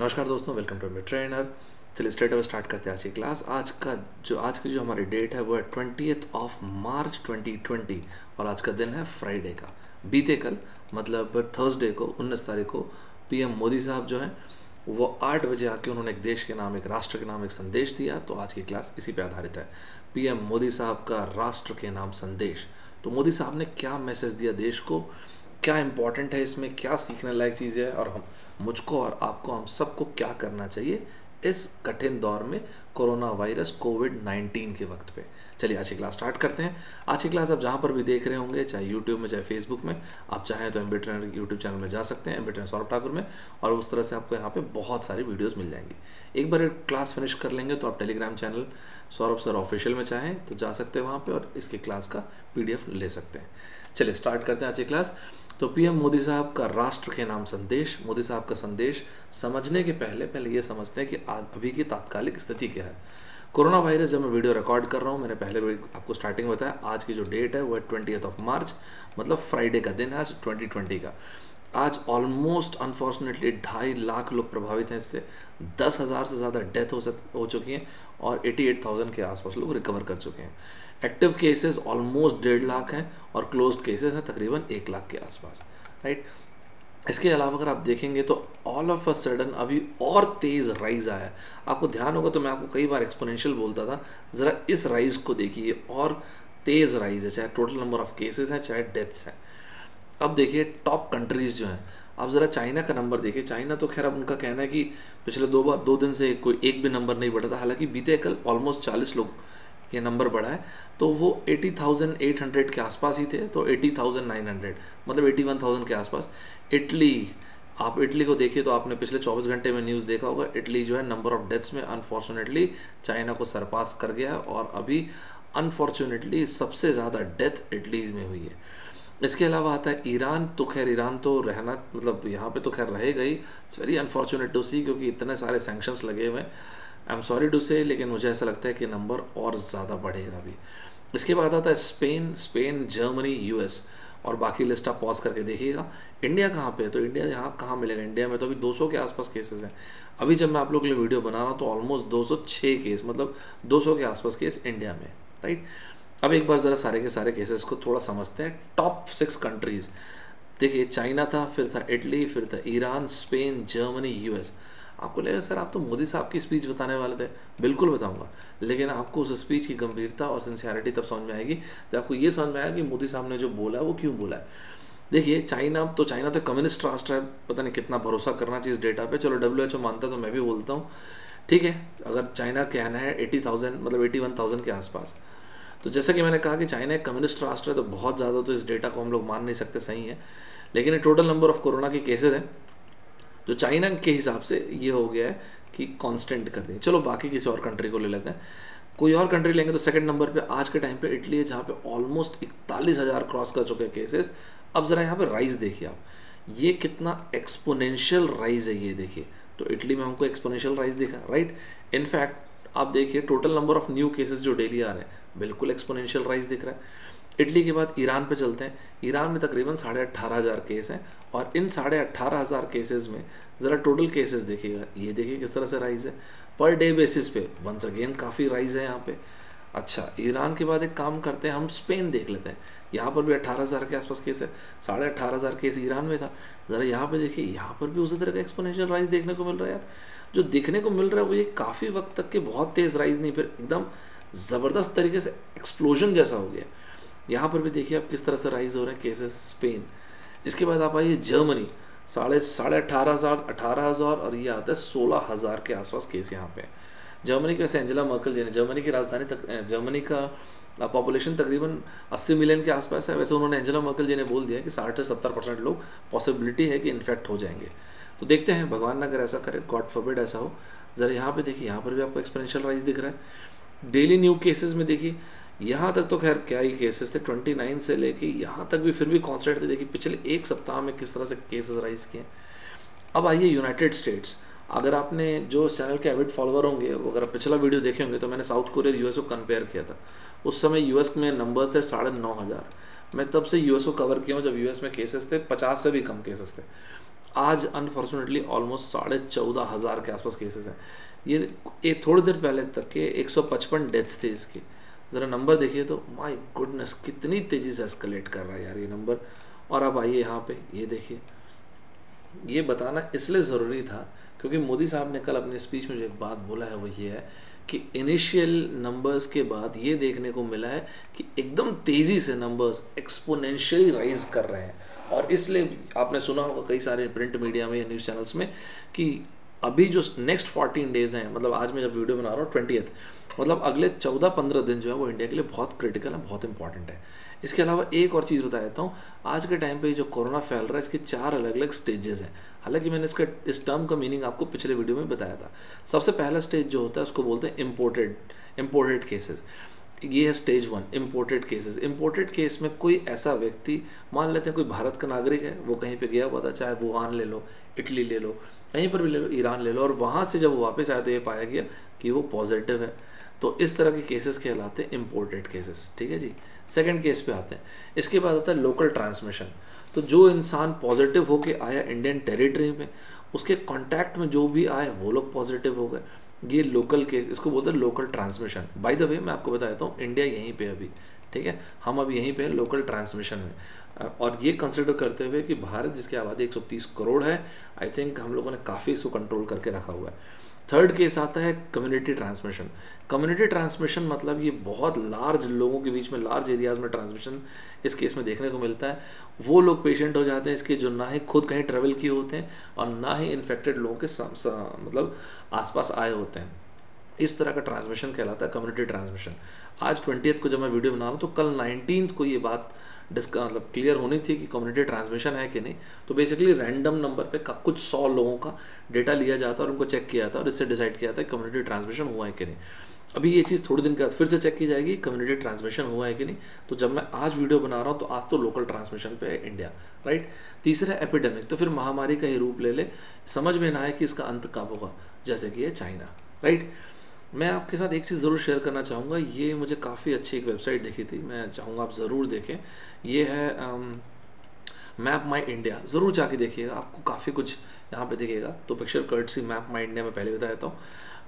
नमस्कार दोस्तों, welcome to MBATrainer। चलिए स्ट्रेट अवे स्टार्ट करते हैं आज की क्लास। आज की जो हमारी डेट है वो है 20th of March 2020 और आज का दिन है फ्राइडे का। बीते कल मतलब थर्सडे को 19 तारीख को पीएम मोदी साहब जो हैं वो 8 बजे आके उन्होंने एक देश के नाम, एक राष्ट्र के नाम एक संदेश दिया। तो आज की क्लास इसी पर आधारित है, पीएम मोदी साहब का राष्ट्र के नाम संदेश। तो मोदी साहब ने क्या मैसेज दिया देश को, क्या इम्पोर्टेंट है इसमें, क्या सीखने लायक चीज़ है और हम मुझको और आपको हम सबको क्या करना चाहिए इस कठिन दौर में कोरोना वायरस कोविड-19 के वक्त पे। चलिए आज की क्लास स्टार्ट करते हैं। आज की क्लास आप जहाँ पर भी देख रहे होंगे, चाहे यूट्यूब में चाहे फेसबुक में, आप चाहें तो MBATrainer के यूट्यूब चैनल में जा सकते हैं, MBATrainer सौरभ ठाकुर में, और उस तरह से आपको यहाँ पे बहुत सारी वीडियोस मिल जाएंगी। एक बार क्लास फिनिश कर लेंगे तो आप Telegram channel Saurabh sir official में चाहें तो जा सकते हैं वहाँ पर और इसकी क्लास का PDF ले सकते हैं। चलिए स्टार्ट करते हैं आज की क्लास। तो पीएम मोदी साहब का राष्ट्र के नाम संदेश, मोदी साहब का संदेश समझने के पहले ये समझते हैं कि अभी की तात्कालिक स्थिति क्या है। कोरोना वायरस जब मैं वीडियो रिकॉर्ड कर रहा हूँ, मैंने पहले भी आपको स्टार्टिंग में बताया, आज की जो डेट है वो 20th of March मतलब फ्राइडे का दिन है आज 2020 का। आज ऑलमोस्ट अनफॉर्चुनेटली 2.5 लाख लोग प्रभावित हैं इससे, 10,000 से ज़्यादा डेथ हो चुकी हैं और 88,000 के आसपास लोग रिकवर कर चुके हैं। एक्टिव केसेस ऑलमोस्ट 1.5 लाख हैं और क्लोज्ड केसेस हैं तकरीबन 1 लाख के आसपास, राइट। इसके अलावा अगर आप देखेंगे तो ऑल ऑफ अ सडन अभी और तेज़ राइज आया। आपको ध्यान होगा तो मैं आपको कई बार एक्सपोनेंशियल बोलता था, ज़रा इस राइज को देखिए और तेज़ राइज है, चाहे टोटल नंबर ऑफ केसेस हैं चाहे डेथ्स हैं। अब देखिए टॉप कंट्रीज़ जो हैं, अब ज़रा चाइना का नंबर देखिए। चाइना तो खैर अब उनका कहना है कि पिछले दो दिन से कोई एक भी नंबर नहीं बढ़ा था, हालांकि बीते कल ऑलमोस्ट 40 लोग के नंबर बढ़ा है तो वो 80,800 के आसपास ही थे, तो 80,900 मतलब 81,000 के आसपास। इटली, आप इटली को देखिए तो आपने पिछले 24 घंटे में न्यूज़ देखा होगा, इटली जो है नंबर ऑफ डेथ्स में अनफॉर्चुनेटली चाइना को सरपास कर गया और अभी अनफॉर्चुनेटली सबसे ज़्यादा डेथ इटली में हुई है। इसके अलावा आता है ईरान। तो खैर ईरान तो रहना मतलब यहाँ पे तो खैर रहेगा ही। It's very unfortunate to see, क्योंकि इतने सारे सैंक्शंस लगे हुए हैं। आई एम सॉरी टू से, लेकिन मुझे ऐसा लगता है कि नंबर और ज़्यादा बढ़ेगा अभी। इसके बाद आता है स्पेन, जर्मनी, US और बाकी लिस्ट आप पॉज करके देखिएगा। इंडिया कहाँ पे है, तो इंडिया यहाँ कहाँ मिलेगा, इंडिया में तो अभी 200 के आसपास केसेस हैं। अभी जब मैं आप लोग के लिए वीडियो बना रहा हूँ तो ऑलमोस्ट 206 केस मतलब 200 के आसपास केस इंडिया में, राइट। अब एक बार ज़रा सारे के सारे केसेस को थोड़ा समझते हैं। टॉप 6 कंट्रीज़ देखिए, चाइना था, फिर था इटली, फिर था ईरान, स्पेन, जर्मनी, US। आपको लगेगा सर आप तो मोदी साहब की स्पीच बताने वाले थे। बिल्कुल बताऊंगा, लेकिन आपको उस स्पीच की गंभीरता और सिंसियरिटी तब समझ में आएगी जब आपको ये समझ में आएगा कि मोदी साहब ने जो बोला है वो क्यों बोला है। देखिए चाइना तो कम्युनिस्ट राष्ट्र है, पता नहीं कितना भरोसा करना चाहिए इस डेटा पे। चलो WHO मानता तो मैं भी बोलता हूँ, ठीक है। अगर चाइना कहना है 80,000 मतलब 81,000 के आसपास, तो जैसा कि मैंने कहा कि चाइना एक कम्युनिस्ट राष्ट्र है तो बहुत ज़्यादा तो इस डेटा को हम लोग मान नहीं सकते, सही है। लेकिन टोटल नंबर ऑफ कोरोना के केसेस हैं जो चाइना के हिसाब से ये हो गया है कि कांस्टेंट कर दें। चलो बाकी किसी और कंट्री को ले लेते हैं, कोई और कंट्री लेंगे तो सेकंड नंबर पे आज के टाइम पे इटली है, जहाँ पे ऑलमोस्ट 41,000 क्रॉस कर चुके हैं केसेस। अब ज़रा यहाँ पे राइज़ देखिए आप, ये कितना एक्सपोनेंशियल राइज़ है, ये देखिए। तो इटली में हमको एक्सपोनेंशियल राइज़ दिखा, राइट। इनफैक्ट आप देखिए total number of new cases जो डेली आ रहे हैं, बिल्कुल एक्सपोनेंशियल राइज़ दिख रहा है। इटली के बाद ईरान पे चलते हैं। ईरान में तकरीबन 18,500 केस हैं और इन 18,500 केसेस में ज़रा टोटल केसेस देखिएगा, ये देखिए किस तरह से राइज़ है पर डे बेसिस पे। वंस अगेन काफ़ी राइज़ है यहाँ पे। अच्छा, ईरान के बाद एक काम करते हैं, हम स्पेन देख लेते हैं। यहाँ पर भी 18,000 के आसपास केस है, 18,500 केस ईरान में था। ज़रा यहाँ पर देखिए, यहाँ पर भी उसी तरह का एक्सपोनेंशियल राइज़ देखने को मिल रहा है यार। जो दिखने को मिल रहा है वो ये काफ़ी वक्त तक के बहुत तेज़ राइज़ नहीं, फिर एकदम ज़बरदस्त तरीके से एक्सप्लोजन जैसा हो गया। यहाँ पर भी देखिए आप किस तरह से राइज़ हो रहे हैं केसेस स्पेन। इसके बाद आप आइए जर्मनी, 18,500 और ये आता है 16,000 के आसपास केस यहाँ पे। जर्मनी के वैसे एंजेला मर्कल जी ने जर्मनी की राजधानी तक, जर्मनी का पॉपुलेशन तकरीबन 80 मिलियन के आसपास है, वैसे उन्होंने एंजेला मर्कल जी ने बोल दिया कि 60 से 70% लोग पॉसिबिलिटी है कि इन्फेक्ट हो जाएंगे। तो देखते हैं, भगवान ना करे ऐसा करे, गॉड फॉरबिड ऐसा हो। ज़रा यहाँ पर देखिए, यहाँ पर भी आपको एक्सपोनेंशियल राइज़ दिख रहा है। डेली न्यू केसेज में देखिए, यहाँ तक तो खैर क्या ही केसेस थे, 29 से लेके यहाँ तक भी फिर भी कांस्टेंट थे। देखिए पिछले एक सप्ताह में किस तरह से केसेस राइज़ किए। अब आइए यूनाइटेड स्टेट्स। अगर आपने जो चैनल के एविड फॉलोअर होंगे, अगर पिछला वीडियो देखे होंगे तो मैंने साउथ कोरिया US को कंपेयर किया था। उस समय US में नंबर्स थे 9,500, मैं तब से US को कवर किया हूँ जब US में केसेस थे 50 से भी कम केसेस थे। आज अनफॉर्चुनेटली ऑलमोस्ट 14,500 के आसपास केसेस हैं। ये एक थोड़ी देर पहले तक के 155 डेथ्स थे इसके। ज़रा नंबर देखिए तो माय गुडनेस कितनी तेज़ी से एस्केलेट कर रहा है यार ये नंबर। और अब आइए यहाँ पे ये देखिए, ये बताना इसलिए ज़रूरी था क्योंकि मोदी साहब ने कल अपने स्पीच में जो एक बात बोला है वो ये है कि इनिशियल नंबर्स के बाद ये देखने को मिला है कि एकदम तेज़ी से नंबर्स एक्सपोनेंशियली राइज कर रहे हैं। और इसलिए आपने सुना होगा कई सारे प्रिंट मीडिया में या न्यूज़ चैनल्स में कि अभी जो नेक्स्ट 14 डेज़ हैं, मतलब आज मैं जब वीडियो बना रहा हूँ 20th, मतलब अगले 14-15 दिन जो है वो इंडिया के लिए बहुत क्रिटिकल है, बहुत इंपॉर्टेंट है। इसके अलावा एक और चीज़ बता देता हूँ, आज के टाइम पे जो कोरोना फैल रहा है इसके 4 अलग अलग स्टेजेस हैं। हालांकि मैंने इसका इस टर्म का मीनिंग आपको पिछले वीडियो में बताया था। सबसे पहला स्टेज जो होता है उसको बोलते हैं इम्पोर्टेड केसेस। ये है stage 1 imported cases. Imported case में कोई ऐसा व्यक्ति, मान लेते हैं कोई भारत का नागरिक है, वो कहीं पे गया हुआ था, चाहे वुहान ले लो, इटली ले लो, कहीं पर भी ले लो, ईरान ले लो, और वहाँ से जब वापस आया तो ये पाया गया कि वो पॉजिटिव है, तो इस तरह के केसेस कहलाते हैं इम्पोर्टेड केसेस। ठीक है जी, सेकेंड केस पे आते हैं। इसके बाद आता है लोकल ट्रांसमिशन। तो जो इंसान पॉजिटिव होकर आया इंडियन टेरिटरी में, उसके कॉन्टैक्ट में जो भी आए वो लोग पॉजिटिव हो गए, ये लोकल केस, इसको बोलते हैं local transmission. By the way मैं आपको बता देता हूँ, इंडिया यहीं पे अभी, ठीक है, हम अभी यहीं पे हैं लोकल ट्रांसमिशन में। और ये कंसिडर करते हुए कि भारत जिसकी आबादी 130 करोड़ है, आई थिंक हम लोगों ने काफ़ी इसको कंट्रोल करके रखा हुआ है। थर्ड केस आता है कम्युनिटी ट्रांसमिशन। कम्युनिटी ट्रांसमिशन मतलब ये बहुत लार्ज लोगों के बीच में, लार्ज एरियाज़ में ट्रांसमिशन इस केस में देखने को मिलता है। वो लोग पेशेंट हो जाते हैं इसके जो ना ही खुद कहीं ट्रैवल किए होते हैं और ना ही इन्फेक्टेड लोगों के मतलब आसपास आए होते हैं। इस तरह का ट्रांसमिशन कहलाता है कम्युनिटी ट्रांसमिशन। आज 20th को जब मैं वीडियो बना रहा हूँ तो कल 19th को ये बात मतलब क्लियर होनी थी कि कम्युनिटी ट्रांसमिशन है कि नहीं। तो बेसिकली रैंडम नंबर पे कुछ 100 लोगों का डेटा लिया जाता है और उनको चेक किया जाता है और इससे डिसाइड किया जाता है कम्युनिटी ट्रांसमिशन हुआ है कि नहीं। अभी ये चीज़ थोड़ी दिन के बाद फिर से चेक की जाएगी कम्युनिटी ट्रांसमिशन हुआ है कि नहीं। तो जब मैं आज वीडियो बना रहा हूँ तो आज तो लोकल ट्रांसमिशन पे है इंडिया, राइट। तीसरा एपिडेमिक, तो फिर महामारी का ही रूप ले ले, समझ में ना आए कि इसका अंत कब होगा, जैसे कि है चाइना, राइट। मैं आपके साथ एक चीज़ ज़रूर शेयर करना चाहूँगा, ये मुझे काफ़ी अच्छी एक वेबसाइट दिखी थी, मैं चाहूँगा आप ज़रूर देखें, ये है MapMyIndia। ज़रूर जाके देखिएगा, आपको काफ़ी कुछ यहाँ पे दिखेगा। तो पिक्चर कर्ट्सी MapMyIndia में पहले बता देता हूँ।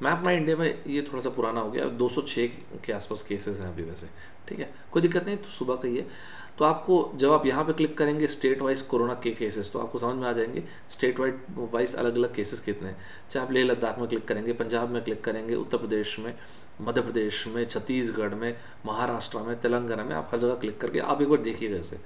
MapMyIndia में ये थोड़ा सा पुराना हो गया, 206 के आसपास केसेस हैं अभी वैसे, ठीक है, कोई दिक्कत नहीं, तो सुबह का ही है। तो आपको जब आप यहाँ पे क्लिक करेंगे स्टेट वाइज कोरोना के केसेस, तो आपको समझ में आ जाएंगे स्टेट वाइज अलग अलग केसेस कितने हैं। चाहे आप लेह लद्दाख में क्लिक करेंगे, पंजाब में क्लिक करेंगे, उत्तर प्रदेश में, मध्य प्रदेश में, छत्तीसगढ़ में, महाराष्ट्र में, तेलंगाना में, आप हर जगह क्लिक करके आप एक बार देखिएगा इसे।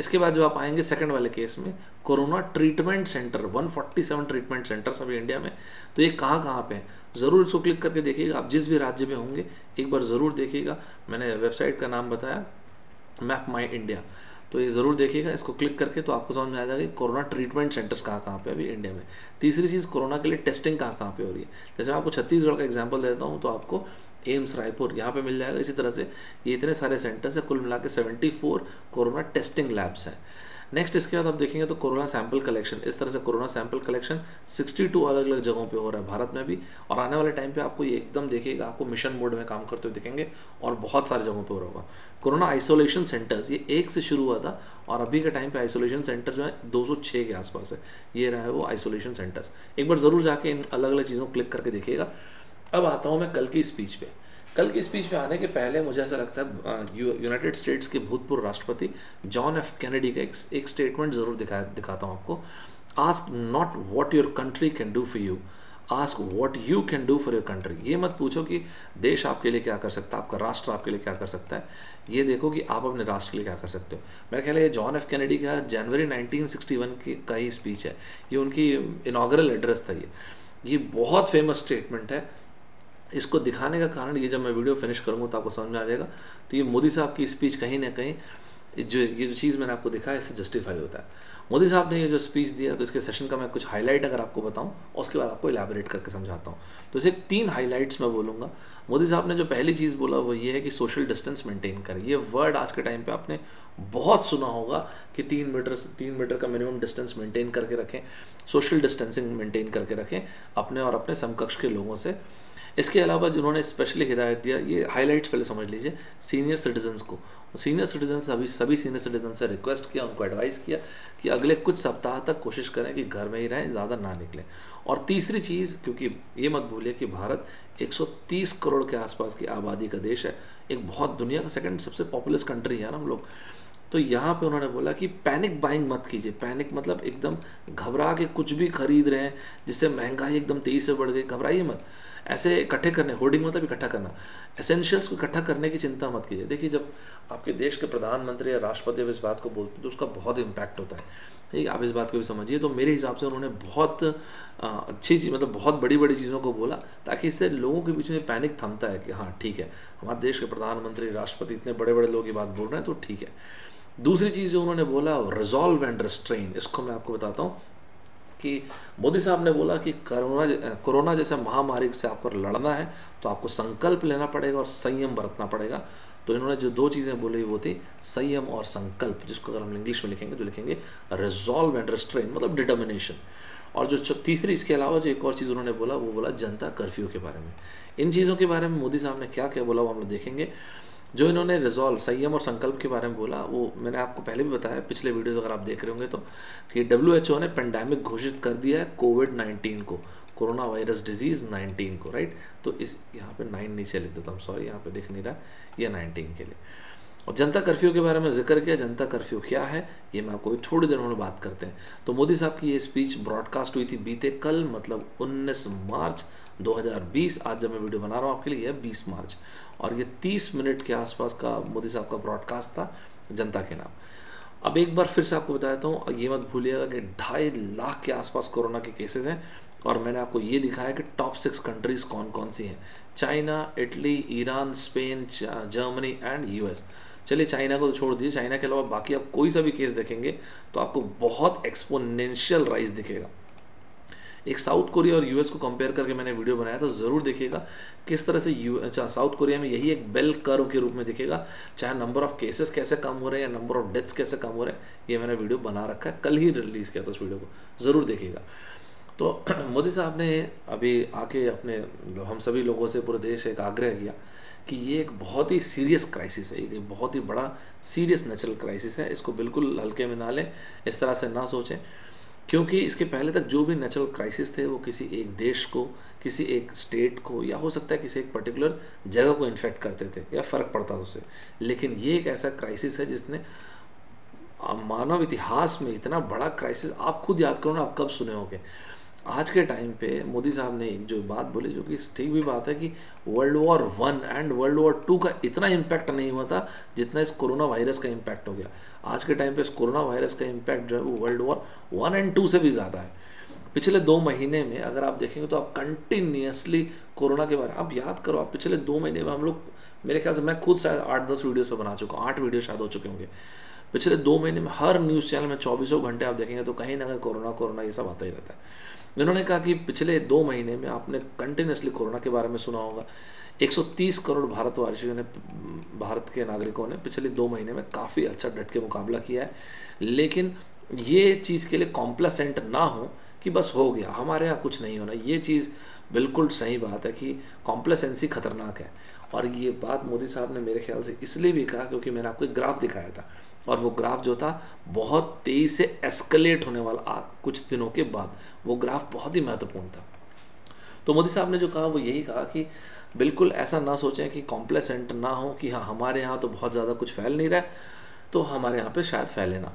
इसके बाद जब आप आएंगे सेकंड वाले केस में, corona treatment centre 147 treatment centres अभी इंडिया में, तो ये कहाँ पे हैं ज़रूर इसको क्लिक करके देखिएगा। आप जिस भी राज्य में होंगे एक बार ज़रूर देखिएगा, मैंने वेबसाइट का नाम बताया MapMyIndia, तो ये ज़रूर देखिएगा, इसको क्लिक करके तो आपको समझ में आ जाएगा कि कोरोना ट्रीटमेंट सेंटर्स कहाँ पे अभी इंडिया में। तीसरी चीज़, कोरोना के लिए टेस्टिंग कहाँ पे हो रही है। जैसे मैं आपको छत्तीसगढ़ का एग्जांपल देता हूँ तो आपको एम्स रायपुर यहाँ पे मिल जाएगा। इसी तरह से ये इतने सारे सेंटर्स हैं, कुल मिला के 74 कोरोना टेस्टिंग लैब्स हैं। नेक्स्ट इसके बाद आप देखेंगे तो कोरोना सैंपल कलेक्शन, इस तरह से कोरोना सैंपल कलेक्शन 62 अलग अलग जगहों पे हो रहा है भारत में भी। और आने वाले टाइम पे आपको ये एकदम देखिएगा, आपको मिशन मोड में काम करते हुए दिखेंगे और बहुत सारे जगहों पे हो रहा होगा। कोरोना आइसोलेशन सेंटर्स, ये 1 से शुरू हुआ था और अभी के टाइम पे आइसोलेशन सेंटर जो है 206 के आसपास है, ये रहा है वो आइसोलेशन सेंटर्स। एक बार ज़रूर जाके इन अलग अलग चीज़ों को क्लिक करके देखिएगा। अब आता हूँ मैं कल की स्पीच पे। कल की स्पीच में आने के पहले मुझे ऐसा लगता है यूनाइटेड स्टेट्स के भूतपूर्व राष्ट्रपति जॉन एफ कैनेडी का एक स्टेटमेंट ज़रूर दिखाता हूँ आपको। Ask not what your country can do for you, ask what you can do for your country. ये मत पूछो कि देश आपके लिए क्या कर सकता है, आपका राष्ट्र आपके लिए क्या कर सकता है, ये देखो कि आप अपने राष्ट्र के लिए क्या कर सकते हो। मेरे ख्याल ये जॉन एफ कैनेडी का जनवरी 1961 का ही स्पीच है, ये उनकी इनॉग्रल एड्रेस था। ये बहुत फेमस स्टेटमेंट है। इसको दिखाने का कारण ये, जब मैं वीडियो फिनिश करूँगा तो आपको समझ में आ जाएगा, तो ये मोदी साहब की स्पीच कहीं ना कहीं ये जो चीज़ मैंने आपको दिखाया इससे जस्टिफाई होता है। मोदी साहब ने ये जो स्पीच दिया तो इसके सेशन का मैं कुछ हाईलाइट अगर आपको बताऊं और उसके बाद आपको इलैबोरेट करके समझाता हूँ। तो इसे 3 हाईलाइट्स मैं बोलूँगा। मोदी साहब ने जो पहली चीज़ बोला वो ये है कि सोशल डिस्टेंस मेंटेन करें। ये वर्ड आज के टाइम पे आपने बहुत सुना होगा कि 3 मीटर का मिनिमम डिस्टेंस मेंटेन करके रखें, सोशल डिस्टेंसिंग मेंटेन करके रखें अपने और अपने समकक्ष के लोगों से। इसके अलावा जिन्होंने स्पेशली हिदायत दिया, ये हाईलाइट्स पहले समझ लीजिए, सीनियर सिटीजन्स को, सीनियर सिटीजन्स अभी सभी सीनियर सिटीजन से रिक्वेस्ट किया, उनको एडवाइस किया कि अगले कुछ सप्ताह तक कोशिश करें कि घर में ही रहें, ज़्यादा ना निकलें। और तीसरी चीज़, क्योंकि ये मत भूलिए कि भारत 130 करोड़ के आसपास की आबादी का देश है, एक बहुत दुनिया का सेकेंड सबसे पॉपुलस कंट्री है ना हम लोग, तो यहाँ पे उन्होंने बोला कि पैनिक बाइंग मत कीजिए। पैनिक मतलब एकदम घबरा के कुछ भी खरीद रहे हैं जिससे महंगाई एकदम तेज़ी से बढ़ गई, घबराइए मत। ऐसे इकट्ठे करने, होर्डिंग मतलब इकट्ठा करना, एसेंशियल्स को इकट्ठा करने की चिंता मत कीजिए। देखिए जब आपके देश के प्रधानमंत्री या राष्ट्रपति अब इस बात को बोलते हैं तो उसका बहुत इम्पैक्ट होता है, ठीक है, आप इस बात को भी समझिए। तो मेरे हिसाब से उन्होंने बहुत अच्छी चीज़, मतलब बहुत बड़ी बड़ी चीज़ों को बोला, ताकि इससे लोगों के बीच में पैनिक थमता है कि हाँ ठीक है, हमारे देश के प्रधानमंत्री, राष्ट्रपति, इतने बड़े बड़े लोग ये बात बोल रहे हैं तो ठीक है। दूसरी चीज़ जो उन्होंने बोला, रिजॉल्व एंड रिस्ट्रेन, इसको मैं आपको बताता हूँ कि मोदी साहब ने बोला कि कोरोना जैसे महामारी से आपको लड़ना है तो आपको संकल्प लेना पड़ेगा और संयम बरतना पड़ेगा। तो इन्होंने जो दो चीज़ें बोली वो थी संयम और संकल्प, जिसको अगर हम इंग्लिश में लिखेंगे तो लिखेंगे रिजॉल्व एंड रिस्ट्रेन, मतलब डिटर्मिनेशन। और जो तीसरी, इसके अलावा जो एक और चीज़ उन्होंने बोला वो बोला जनता कर्फ्यू के बारे में। इन चीज़ों के बारे में मोदी साहब ने क्या क्या बोला वो हम लोग देखेंगे। जो इन्होंने रिजॉल्व, संयम और संकल्प के बारे में बोला वो मैंने आपको पहले भी बताया, पिछले वीडियोस अगर आप देख रहे होंगे तो, कि WHO ने पेंडेमिक घोषित कर दिया है कोविड-19 को, कोरोना वायरस डिजीज़ 19 को, राइट। तो इस यहाँ पे 9 नीचे लिख देता हूँ, सॉरी यहाँ पे दिख नहीं रहा, ये 19 के लिए। और जनता कर्फ्यू के बारे में जिक्र किया, जनता कर्फ्यू क्या है ये मैं आपको भी थोड़ी देर में बात करते हैं। तो मोदी साहब की ये स्पीच ब्रॉडकास्ट हुई थी बीते कल, मतलब 19 मार्च 2020, आज जब मैं वीडियो बना रहा हूँ आपके लिए 20 मार्च, और ये 30 मिनट के आसपास का मोदी साहब का ब्रॉडकास्ट था जनता के नाम। अब एक बार फिर से आपको बताता हूँ, ये मत भूलिएगा कि 2.5 लाख के आसपास कोरोना के केसेस हैं, और मैंने आपको ये दिखाया कि टॉप 6 कंट्रीज़ कौन कौन सी हैं, China, Italy, Iran, Spain, Germany and US। चलिए चाइना को तो छोड़ दीजिए, चाइना के अलावा बाकी आप कोई सा भी केस देखेंगे तो आपको बहुत एक्सपोनेंशियल राइज दिखेगा। एक साउथ कोरिया और US को कंपेयर करके मैंने वीडियो बनाया था, ज़रूर देखिएगा किस तरह से साउथ कोरिया में यही एक बेल कर्व के रूप में दिखेगा, चाहे नंबर ऑफ़ केसेस कैसे कम हो रहे हैं या नंबर ऑफ़ डेथ्स कैसे कम हो रहे हैं। ये मैंने वीडियो बना रखा है, कल ही रिलीज़ किया था उस वीडियो को, ज़रूर देखिएगा। तो मोदी साहब ने अभी आके अपने हम सभी लोगों से, पूरे देश से एक आग्रह किया कि ये एक बहुत ही सीरियस क्राइसिस है, एक बहुत ही बड़ा सीरियस नेचुरल क्राइसिस है, इसको बिल्कुल हल्के में ना लें, इस तरह से ना सोचें, क्योंकि इसके पहले तक जो भी नेचुरल क्राइसिस थे वो किसी एक देश को, किसी एक स्टेट को, या हो सकता है किसी एक पर्टिकुलर जगह को इन्फेक्ट करते थे या फ़र्क पड़ता था उससे, लेकिन ये एक ऐसा क्राइसिस है जिसने मानव इतिहास में इतना बड़ा क्राइसिस, आप खुद याद करो ना, आप कब सुने होंगे। आज के टाइम पे मोदी साहब ने एक जो बात बोली जो कि ठीक भी बात है कि world war 1 and world war 2 का इतना इम्पैक्ट नहीं हुआ था जितना इस कोरोना वायरस का इम्पैक्ट हो गया। आज के टाइम पे इस कोरोना वायरस का इम्पैक्ट जो है वो वर्ल्ड वॉर 1 एंड 2 से भी ज़्यादा है। पिछले 2 महीने में अगर आप देखेंगे तो आप कंटिन्यूसली कोरोना के बारे में आप याद करो, आप पिछले 2 महीने में हम लोग, मेरे ख्याल से मैं खुद शायद 8-10 वीडियोज़ पर बना चुका हूँ, 8 वीडियो शायद हो चुके होंगे। पिछले 2 महीने में हर न्यूज़ चैनल में 24 घंटे आप देखेंगे तो कहीं ना कहीं कोरोना ये सब आता ही रहता है। उन्होंने कहा कि पिछले 2 महीने में आपने कंटिन्यूसली कोरोना के बारे में सुना होगा, 130 करोड़ भारतवासियों ने, भारत के नागरिकों ने पिछले 2 महीने में काफ़ी अच्छा डट के मुकाबला किया है, लेकिन ये चीज़ के लिए कॉम्प्लेसेंट ना हो कि बस हो गया, हमारे यहाँ कुछ नहीं होना। ये चीज़ बिल्कुल सही बात है कि कॉम्प्लेसेंसी खतरनाक है, और ये बात मोदी साहब ने मेरे ख्याल से इसलिए भी कहा क्योंकि मैंने आपको एक ग्राफ दिखाया था, और वो ग्राफ जो था बहुत तेज़ी से एस्केलेट होने वाला कुछ दिनों के बाद, वो ग्राफ बहुत ही महत्वपूर्ण था। तो मोदी साहब ने जो कहा वो यही कहा कि बिल्कुल ऐसा ना सोचें कि कॉम्प्लेसेंट ना हो कि हाँ हमारे यहाँ तो बहुत ज़्यादा कुछ फैल नहीं रहा तो हमारे यहाँ पे शायद फैले ना।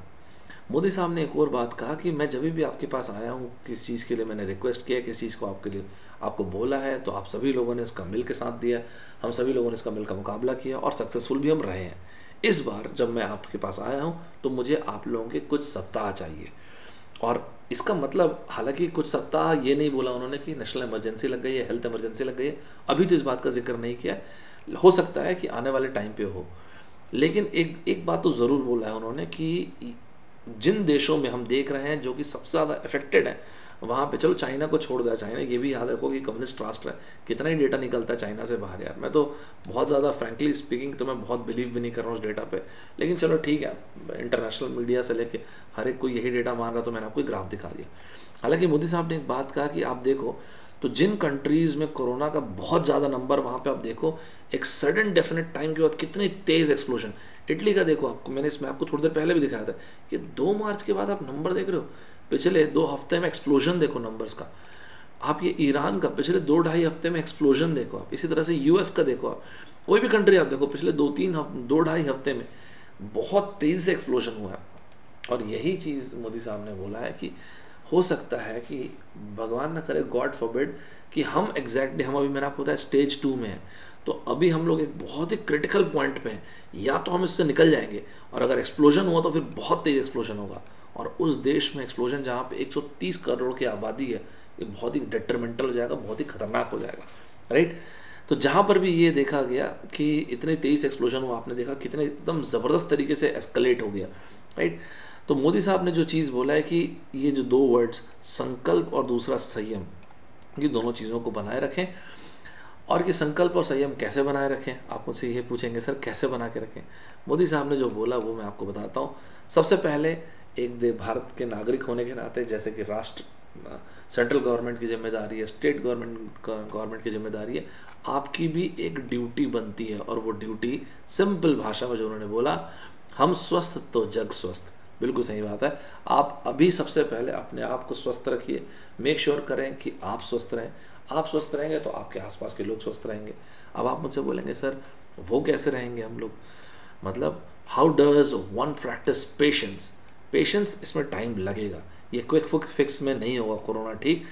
मोदी साहब ने एक और बात कहा कि मैं जब भी आपके पास आया हूँ, किस चीज़ के लिए मैंने रिक्वेस्ट किया, किस चीज़ को आपके लिए आपको बोला है, तो आप सभी लोगों ने इसका मिल के साथ दिया, हम सभी लोगों ने इसका मिल का मुकाबला किया और सक्सेसफुल भी हम रहे हैं। इस बार जब मैं आपके पास आया हूँ तो मुझे आप लोगों के कुछ सप्ताह चाहिए, और इसका मतलब हालांकि कुछ सप्ताह ये नहीं बोला उन्होंने कि नेशनल इमरजेंसी लग गई है, हेल्थ इमरजेंसी लग गई है, अभी तो इस बात का जिक्र नहीं किया, हो सकता है कि आने वाले टाइम पे हो, लेकिन एक बात तो ज़रूर बोला है उन्होंने कि जिन देशों में हम देख रहे हैं जो कि सबसे ज़्यादा अफेक्टेड है वहाँ पे, चलो चाइना को छोड़ दिया, चाइना ये भी याद रखो कि कम्युनिस्ट राष्ट्र है, कितना ही डेटा निकलता है चाइना से बाहर यार, मैं तो बहुत ज़्यादा फ्रैंकली स्पीकिंग तो मैं बहुत बिलीव भी नहीं कर रहा हूँ उस डेटा पे, लेकिन चलो ठीक है, इंटरनेशनल मीडिया से लेके हर एक कोई यही डेटा मान रहा, तो मैंने आपको ग्राफ दिखा दिया। हालाँकि मोदी साहब ने एक बात कहा कि आप देखो तो जिन कंट्रीज़ में कोरोना का बहुत ज़्यादा नंबर, वहाँ पे आप देखो एक सडन डेफिनेट टाइम के बाद कितनी तेज़ एक्सप्लोजन। इटली का देखो, आपको मैंने इसमें आपको थोड़ी देर पहले भी दिखाया था कि 2 मार्च के बाद आप नंबर देख रहे हो, पिछले 2 हफ्ते में एक्सप्लोजन देखो नंबर्स का। आप ये ईरान का पिछले 2-2.5 हफ्ते में एक्सप्लोजन देखो आप, इसी तरह से यूएस का देखो आप, कोई भी कंट्री आप देखो पिछले 2-2.5 हफ्ते में बहुत तेज़ से एक्सप्लोजन हुआ है। और यही चीज़ मोदी साहब ने बोला है कि हो सकता है कि भगवान ना करे, गॉड फॉरबिड, कि हम एग्जैक्टली हम अभी, मैंने आपको बताया, स्टेज 2 में है, तो अभी हम लोग एक बहुत ही क्रिटिकल पॉइंट पे हैं। या तो हम इससे निकल जाएंगे, और अगर एक्सप्लोजन हुआ तो फिर बहुत तेज़ एक्सप्लोजन होगा। और उस देश में एक्सप्लोजन जहाँ पे 130 करोड़ की आबादी है, ये बहुत ही डेट्रीमेंटल हो जाएगा, बहुत ही खतरनाक हो जाएगा, राइट। तो जहाँ पर भी ये देखा गया कि इतने तेज़ एक्सप्लोजन हुआ, आपने देखा कितने एकदम ज़बरदस्त तरीके से एस्केलेट हो गया, राइट। तो मोदी साहब ने जो चीज़ बोला है कि ये जो 2 वर्ड्स, संकल्प और दूसरा संयम, ये दोनों चीज़ों को बनाए रखें। और ये संकल्प और संयम कैसे बनाए रखें, आप मुझसे ये पूछेंगे सर कैसे बना के रखें। मोदी साहब ने जो बोला वो मैं आपको बताता हूँ। सबसे पहले एक भारत के नागरिक होने के नाते, जैसे कि राष्ट्र, सेंट्रल गवर्नमेंट की जिम्मेदारी है, स्टेट गवर्नमेंट की जिम्मेदारी है, आपकी भी एक ड्यूटी बनती है। और वो ड्यूटी सिंपल भाषा में जो उन्होंने बोला, हम स्वस्थ तो जग स्वस्थ, बिल्कुल सही बात है। आप अभी सबसे पहले अपने आप को स्वस्थ रखिए, मेक श्योर करें कि आप स्वस्थ रहें। आप स्वस्थ रहेंगे तो आपके आसपास के लोग स्वस्थ रहेंगे। अब आप मुझसे बोलेंगे सर वो कैसे रहेंगे हम लोग, मतलब how does one practice patience. Patience इसमें टाइम लगेगा, ये क्विक फिक्स में नहीं होगा कोरोना, ठीक।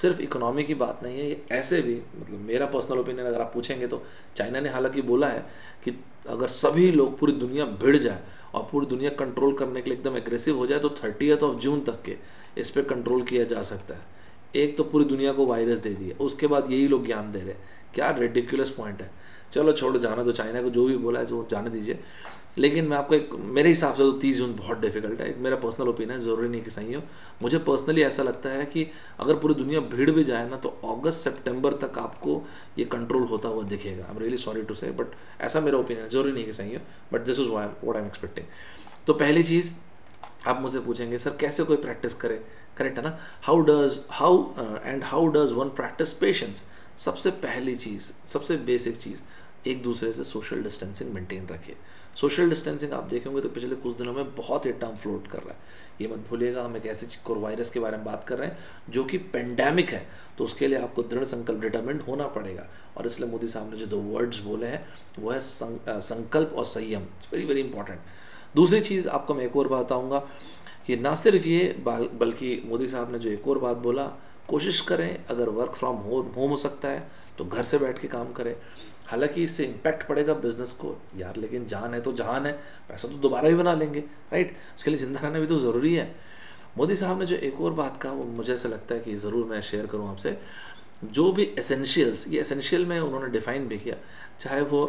सिर्फ इकोनॉमी की बात नहीं है ये, ऐसे भी मतलब मेरा पर्सनल ओपिनियन अगर आप पूछेंगे तो चाइना ने हालांकि बोला है कि अगर सभी लोग, पूरी दुनिया भिड़ जाए और पूरी दुनिया कंट्रोल करने के लिए एकदम एग्रेसिव हो जाए तो 30 जून तक के इस पर कंट्रोल किया जा सकता है। एक तो पूरी दुनिया को वायरस दे दिया, उसके बाद यही लोग ज्ञान दे रहे, क्या रेडिकुलस पॉइंट है। चलो छोड़ो, जाना तो चाइना को जो भी बोला है जो जाने दीजिए। लेकिन मैं आपको एक, मेरे हिसाब से तो 30 जून बहुत डिफिकल्ट है, एक मेरा पर्सनल ओपिनियन, ज़रूरी नहीं कि सही हो। मुझे पर्सनली ऐसा लगता है कि अगर पूरी दुनिया भीड़ भी जाए ना तो अगस्त-सितंबर तक आपको ये कंट्रोल होता हुआ दिखेगा। I am really sorry to say, but ऐसा मेरा ओपिनियन, ज़रूरी नहीं कि सही हो, but this is what I am expecting. तो पहली चीज़ आप मुझे पूछेंगे सर कैसे कोई प्रैक्टिस करे, करेक्ट है ना, how does one practice patience. सबसे पहली चीज़, सबसे बेसिक चीज़, एक दूसरे से सोशल डिस्टेंसिंग मेंटेन रखिए। सोशल डिस्टेंसिंग आप देखेंगे तो पिछले कुछ दिनों में बहुत ही टर्म फ्लोट कर रहा है, ये मत भूलिएगा। हम एक ऐसे वायरस के बारे में बात कर रहे हैं जो कि पेंडेमिक है, तो उसके लिए आपको दृढ़ संकल्प, डिटरमिनेंट होना पड़ेगा। और इसलिए मोदी साहब ने जो 2 वर्ड्स बोले हैं वो है संकल्प और संयम, वेरी वेरी इंपॉर्टेंट। दूसरी चीज़ आपको मैं एक और बात बताऊँगा कि ना सिर्फ ये, बल्कि मोदी साहब ने जो एक और बात बोला, कोशिश करें अगर वर्क फ्रॉम होम हो सकता है तो घर से बैठ के काम करें। हालांकि इससे इम्पैक्ट पड़ेगा बिजनेस को यार, लेकिन जान है तो जान है, पैसा तो दोबारा भी बना लेंगे, राइट। उसके लिए जिंदा रहना भी तो ज़रूरी है। मोदी साहब ने जो एक और बात कहा वो मुझे ऐसा लगता है कि ज़रूर मैं शेयर करूँ आपसे, जो भी एसेंशियल्स, ये एसेंशियल में उन्होंने डिफाइन भी किया, चाहे वो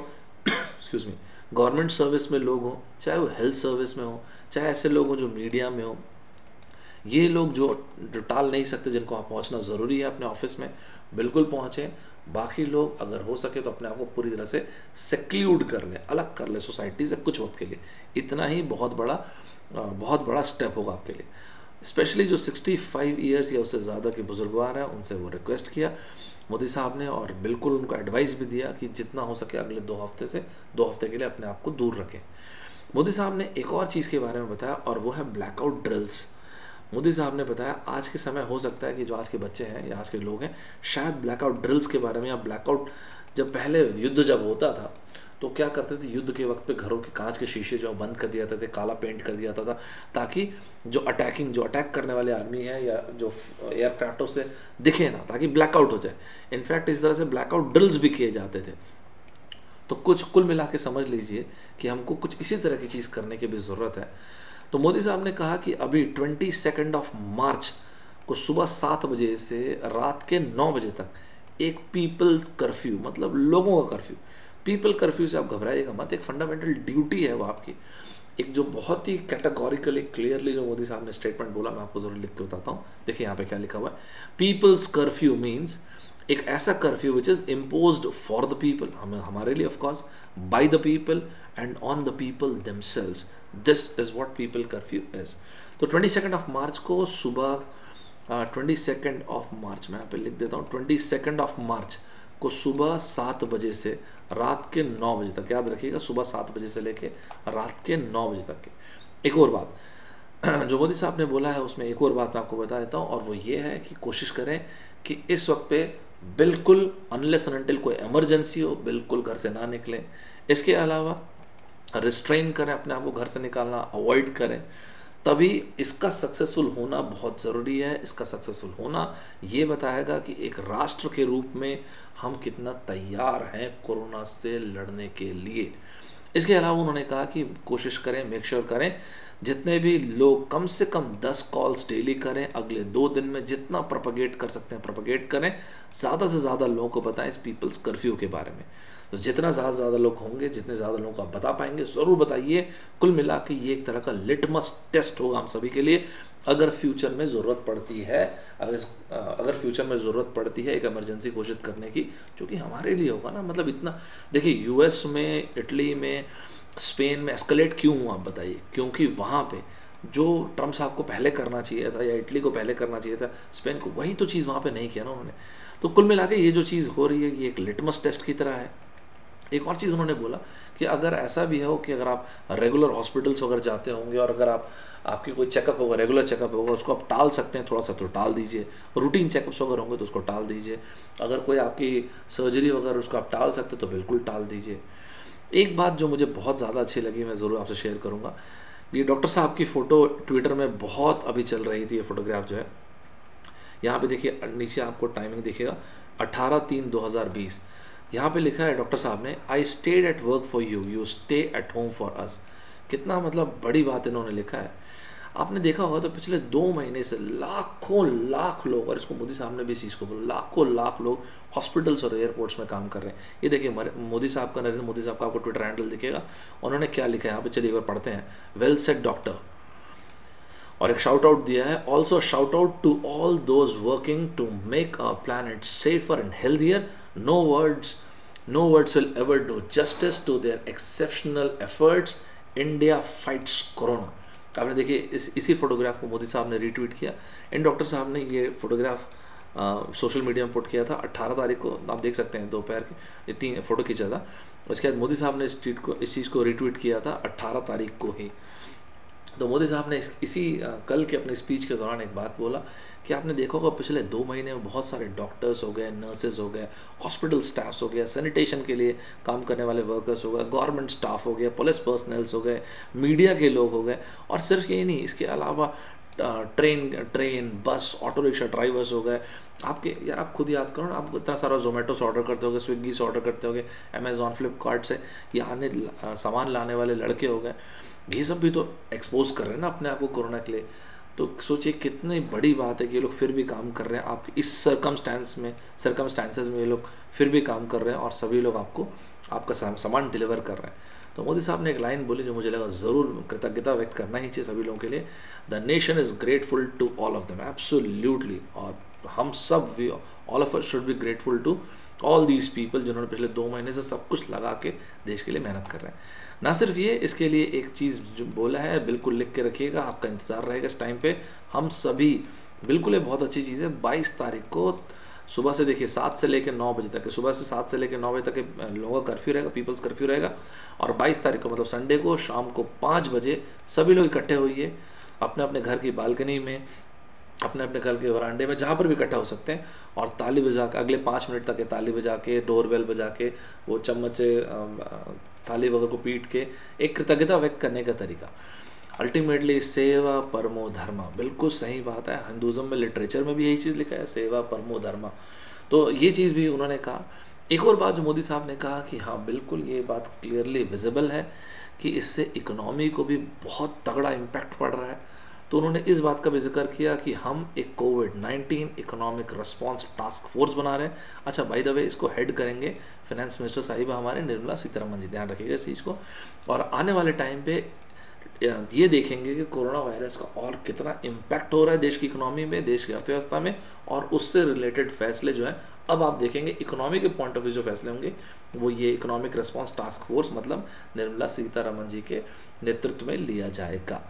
एक्सक्यूज़ मी, गवर्नमेंट सर्विस में लोग हों, चाहे वो हेल्थ सर्विस में हो, चाहे ऐसे लोग हों जो मीडिया में हो, ये लोग जो टाल नहीं सकते, जिनको आप पहुँचना ज़रूरी है अपने ऑफिस में, बिल्कुल पहुँचें। बाकी लोग अगर हो सके तो अपने आप को पूरी तरह से सेक्ल्यूड कर लें, अलग कर लें सोसाइटी से कुछ वक्त के लिए। इतना ही बहुत बड़ा स्टेप होगा आपके लिए। स्पेशली जो 65 ईयर्स या उससे ज़्यादा के बुजुर्गवार हैं, उनसे वो रिक्वेस्ट किया मोदी साहब ने, और बिल्कुल उनको एडवाइस भी दिया कि जितना हो सके अगले 2 हफ्ते के लिए अपने आप को दूर रखें। मोदी साहब ने एक और चीज़ के बारे में बताया और वो है ब्लैकआउट ड्रिल्स। मोदी साहब ने बताया आज के समय हो सकता है कि जो आज के बच्चे हैं या आज के लोग हैं, शायद ब्लैकआउट ड्रिल्स के बारे में, या ब्लैकआउट, जब पहले युद्ध जब होता था तो क्या करते थे, युद्ध के वक्त पे घरों के कांच के शीशे जो बंद कर दिया जाते थे, काला पेंट कर दिया जाता था, ताकि जो अटैक करने वाले आर्मी है या जो एयरक्राफ्टों से दिखे ना, ताकि ब्लैकआउट हो जाए। इनफैक्ट इस तरह से ब्लैकआउट ड्रिल्स भी किए जाते थे। तो कुछ कुल मिला के समझ लीजिए कि हमको कुछ इसी तरह की चीज़ करने की भी ज़रूरत है। तो मोदी साहब ने कहा कि अभी 22 मार्च को सुबह 7 बजे से रात के 9 बजे तक एक पीपल कर्फ्यू, मतलब लोगों का कर्फ्यू। पीपल कर्फ्यू से आप घबराइएगा मत, एक फंडामेंटल ड्यूटी है वो आपकी। एक जो बहुत ही कैटेगोरिकली क्लियरली जो मोदी साहब ने स्टेटमेंट बोला, मैं आपको जरूर लिख के बताता हूँ। देखिए यहाँ पे क्या लिखा हुआ है, पीपल्स कर्फ्यू मीन्स एक ऐसा curfew which is imposed for the people, हमें, हमारे लिए of course, by the people and on the people themselves. This is what people curfew is. तो 22 मार्च को सुबह 22 मार्च, मैं यहाँ पे लिख देता हूँ 22 मार्च को सुबह 7 बजे से रात के 9 बजे तक, याद रखिएगा सुबह 7 बजे से लेके रात के 9 बजे तक के। एक और बात जो मोदी साहब ने बोला है उसमें एक और बात मैं आपको बता देता हूँ, और वो ये है कि कोशिश करें कि इस वक्त पे बिल्कुल अनलेस अनटिल कोई इमरजेंसी हो बिल्कुल घर से ना निकलें। इसके अलावा रिस्ट्रेन करें, अपने आप को घर से निकालना अवॉइड करें, तभी इसका सक्सेसफुल होना बहुत ज़रूरी है। इसका सक्सेसफुल होना ये बताएगा कि एक राष्ट्र के रूप में हम कितना तैयार हैं कोरोना से लड़ने के लिए। इसके अलावा उन्होंने कहा कि कोशिश करें, मेक श्योर करें जितने भी लोग कम से कम 10 कॉल्स डेली करें, अगले 2 दिन में जितना प्रोपगेट कर सकते हैं प्रोपगेट करें, ज़्यादा से ज़्यादा लोगों को बताएं इस पीपल्स कर्फ्यू के बारे में। तो जितना ज़्यादा से ज़्यादा लोग होंगे, जितने ज़्यादा लोगों को आप बता पाएंगे ज़रूर बताइए। कुल मिला के ये एक तरह का लिटमस टेस्ट होगा हम सभी के लिए, अगर फ्यूचर में ज़रूरत पड़ती है, अगर फ्यूचर में ज़रूरत पड़ती है एक इमरजेंसी घोषित करने की, जो कि हमारे लिए होगा ना। मतलब इतना देखिए यूएस में, इटली में, स्पेन में एस्केलेट क्यों हुआ आप बताइए, क्योंकि वहाँ पे जो ट्रम्प साहब को पहले करना चाहिए था या इटली को पहले करना चाहिए था, स्पेन को, वही तो चीज़ वहाँ पे नहीं किया ना उन्होंने। तो कुल मिला के ये जो चीज़ हो रही है ये एक लिटमस टेस्ट की तरह है। एक और चीज़ उन्होंने बोला कि अगर ऐसा भी हो कि अगर आप रेगुलर हॉस्पिटल्स अगर जाते होंगे और अगर आपकी कोई चेकअप होगा, रेगुलर चेकअप होगा, उसको आप टाल सकते हैं थोड़ा सा तो टाल दीजिए। रूटीन चेकअप्स अगर होंगे तो उसको टाल दीजिए। अगर कोई आपकी सर्जरी वगैरह उसको आप टाल सकते तो बिल्कुल टाल दीजिए। एक बात जो मुझे बहुत ज़्यादा अच्छी लगी मैं ज़रूर आपसे शेयर करूँगा, ये डॉक्टर साहब की फ़ोटो ट्विटर में बहुत अभी चल रही थी। ये फ़ोटोग्राफ जो है यहाँ पे देखिए, नीचे आपको टाइमिंग दिखेगा 18/3/2020। यहाँ पे लिखा है डॉक्टर साहब ने, I stayed at work for you, you stay at home for us. कितना मतलब बड़ी बात इन्होंने लिखा है। आपने देखा होगा तो पिछले 2 महीने से लाखों लोग, और इसको मोदी साहब ने भी इस चीज़ को बोला, लाखों लोग हॉस्पिटल्स और एयरपोर्ट्स में काम कर रहे हैं। ये देखिए मोदी साहब का, नरेंद्र मोदी साहब का आपको ट्विटर हैंडल दिखेगा, उन्होंने क्या लिखा है यहाँ पे, चलिए एक बार पढ़ते हैं। वेल सेड डॉक्टर, और एक शाउट आउट दिया है, also shout out to all those working to make our planet safer and healthier. No words will ever do justice to their exceptional efforts. India fights corona. आपने देखिए इसी photograph को मोदी साहब ने रीट्वीट किया, in doctor साहब ने ये फोटोग्राफ सोशल मीडिया में पोस्ट किया था 18 तारीख को, आप देख सकते हैं दोपहर के, इतनी फ़ोटो खींचा था। उसके बाद मोदी साहब ने इस चीज़ को रीट्वीट किया था 18 तारीख को ही। तो मोदी साहब ने इसी कल के अपने स्पीच के दौरान एक बात बोला कि आपने देखा होगा पिछले 2 महीने में बहुत सारे डॉक्टर्स हो गए, नर्सेज हो गए, हॉस्पिटल स्टाफ्स हो गए, सैनिटेशन के लिए काम करने वाले वर्कर्स हो गए, गवर्नमेंट स्टाफ हो गए, पुलिस पर्सनल्स हो गए, मीडिया के लोग हो गए, और सिर्फ यही नहीं इसके अलावा train, bus, auto rickshaw drivers हो गए आपके। यार आप खुद याद करो ना, आप इतना सारा जोमेटो से ऑर्डर करते होगे, स्विगी से ऑर्डर करते होगे, अमेज़ॉन, फ्लिपकार्ट से ये आने सामान लाने वाले लड़के हो गए, ये सब भी तो एक्सपोज कर रहे हैं ना अपने आप को कोरोना के लिए। तो सोचिए कितनी बड़ी बात है कि ये लोग फिर भी काम कर रहे हैं, आप इस सर्कमस्टांसेस में ये लोग फिर भी काम कर रहे हैं और सभी लोग आपको आपका सामान डिलीवर कर रहे हैं। तो मोदी साहब ने एक लाइन बोली जो मुझे लगा ज़रूर कृतज्ञता व्यक्त करना ही चाहिए सभी लोगों के लिए, the nation is grateful to all of them, absolutely. और हम सब भी, all of us should be grateful to all these people जिन्होंने पिछले 2 महीने से सब कुछ लगा के देश के लिए मेहनत कर रहे हैं। ना सिर्फ ये, इसके लिए एक चीज़ जो बोला है बिल्कुल लिख के रखिएगा, आपका इंतज़ार रहेगा इस टाइम पे हम सभी, बिल्कुल ये बहुत अच्छी चीज़ है। 22 तारीख को सुबह से देखिए 7 से लेकर 9 बजे तक, सुबह से 7 से लेकर 9 बजे तक लोगों का कर्फ्यू रहेगा, पीपल्स कर्फ्यू रहेगा। और 22 तारीख को मतलब संडे को शाम को 5 बजे सभी लोग इकट्ठे होइए अपने अपने घर की बालकनी में, अपने घर के वरांडे में, जहाँ पर भी इकट्ठा हो सकते हैं, और ताली बजा के अगले 5 मिनट तक ताली बजा के, डोरबेल बजा के, वो चम्मच से थाली वगैरह को पीट के, एक कृतज्ञता व्यक्त करने का तरीका। अल्टीमेटली सेवा परमो धर्मा, बिल्कुल सही बात है, हिंदुज़म में लिटरेचर में भी यही चीज़ लिखा है, सेवा परमो धर्मा। तो ये चीज़ भी उन्होंने कहा। एक और बात जो मोदी साहब ने कहा कि हाँ बिल्कुल ये बात क्लियरली विजिबल है कि इससे इकोनॉमी को भी बहुत तगड़ा इम्पैक्ट पड़ रहा है। तो उन्होंने इस बात का भी जिक्र किया कि हम एक कोविड-19 इकोनॉमिक रिस्पांस टास्क फोर्स बना रहे हैं। अच्छा बाय द वे, इसको हेड करेंगे फाइनेंस मिनिस्टर साहिबा हमारे निर्मला सीतारमण जी, ध्यान रखिएगा इस चीज़ को। और आने वाले टाइम पे ये देखेंगे कि कोरोना वायरस का और कितना इम्पैक्ट हो रहा है देश की इकोनॉमी में, देश की अर्थव्यवस्था में, और उससे रिलेटेड फैसले जो है अब आप देखेंगे इकोनॉमी के पॉइंट ऑफ व्यू जो फैसले होंगे वो ये इकोनॉमिक रिस्पॉन्स टास्क फोर्स मतलब निर्मला सीतारमण जी के नेतृत्व में लिया जाएगा।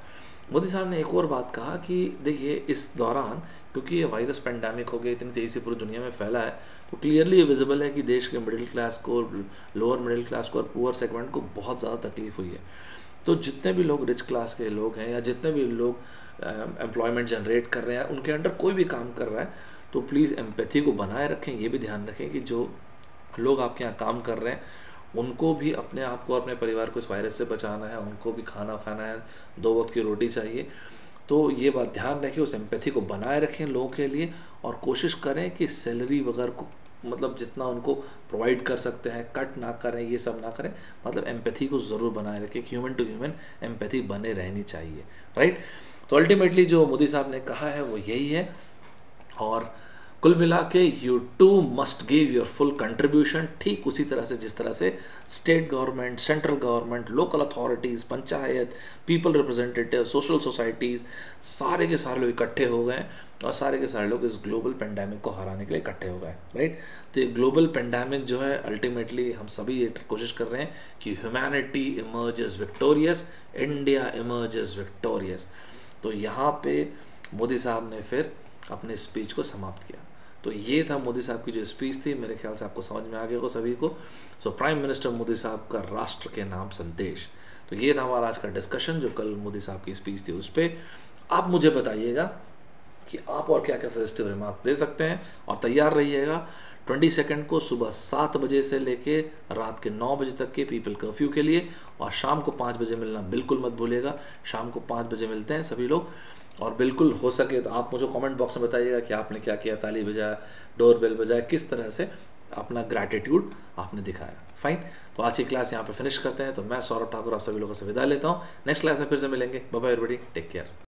मोदी साहब ने एक और बात कहा कि देखिए इस दौरान क्योंकि ये वायरस पेंडेमिक हो गया, इतनी तेज़ी से पूरी दुनिया में फैला है, तो क्लियरली विजिबल है कि देश के मिडिल क्लास को, लोअर मिडिल क्लास को और पुअर सेगमेंट को बहुत ज़्यादा तकलीफ हुई है। तो जितने भी लोग रिच क्लास के लोग हैं या जितने भी लोग एम्प्लॉयमेंट जनरेट कर रहे हैं, उनके अंडर कोई भी काम कर रहा है, तो प्लीज़ एम्पैथी को बनाए रखें। ये भी ध्यान रखें कि जो लोग आपके यहाँ काम कर रहे हैं उनको भी अपने आप को, अपने परिवार को इस वायरस से बचाना है, उनको भी खाना खाना है, दो वक्त की रोटी चाहिए। तो ये बात ध्यान रखें, उस एम्पैथी को बनाए रखें लोगों के लिए, और कोशिश करें कि सैलरी वगैरह को मतलब जितना उनको प्रोवाइड कर सकते हैं कट ना करें, ये सब ना करें, मतलब एम्पैथी को ज़रूर बनाए रखें। ह्यूमन टू ह्यूमन एम्पैथी बने रहनी चाहिए, राइट। तो अल्टीमेटली जो मोदी साहब ने कहा है वो यही है, और कुल मिला के you too must give your full contribution, ठीक उसी तरह से जिस तरह से state government, central government, local authorities, panchayat, people representative, social societies, सारे के सारे लोग इकट्ठे हो गए और सारे के सारे लोग इस ग्लोबल पेंडेमिक को हराने के लिए इकट्ठे हो गए, राइट। तो ये ग्लोबल पेंडेमिक जो है अल्टीमेटली हम सभी ये कोशिश कर रहे हैं कि humanity emerges victorious, India emerges victorious. तो यहाँ पे मोदी साहब ने फिर अपने स्पीच को समाप्त किया। तो ये था मोदी साहब की जो स्पीच थी, मेरे ख्याल से आपको समझ में आ गया होगा सभी को। सो प्राइम मिनिस्टर मोदी साहब का राष्ट्र के नाम संदेश। तो ये था हमारा आज का डिस्कशन जो कल मोदी साहब की स्पीच थी उस पर। आप मुझे बताइएगा कि आप और क्या क्या सजेस्टिव रिमार्क्स दे सकते हैं, और तैयार रहिएगा 22 को सुबह 7 बजे से लेके रात के 9 बजे तक के पीपल कर्फ्यू के लिए, और शाम को 5 बजे मिलना बिल्कुल मत भूलिएगा। शाम को 5 बजे मिलते हैं सभी लोग, और बिल्कुल हो सके तो आप मुझे कमेंट बॉक्स में बताइएगा कि आपने क्या किया, ताली बजाया, डोर बेल बजाया, किस तरह से अपना ग्रैटिट्यूड आपने दिखाया, फाइन। तो आज की क्लास यहाँ पे फिनिश करते हैं। तो मैं सौरभ ठाकुर आप सभी लोगों से विदा लेता हूँ, नेक्स्ट क्लास में फिर से मिलेंगे। Bye bye everybody, take care.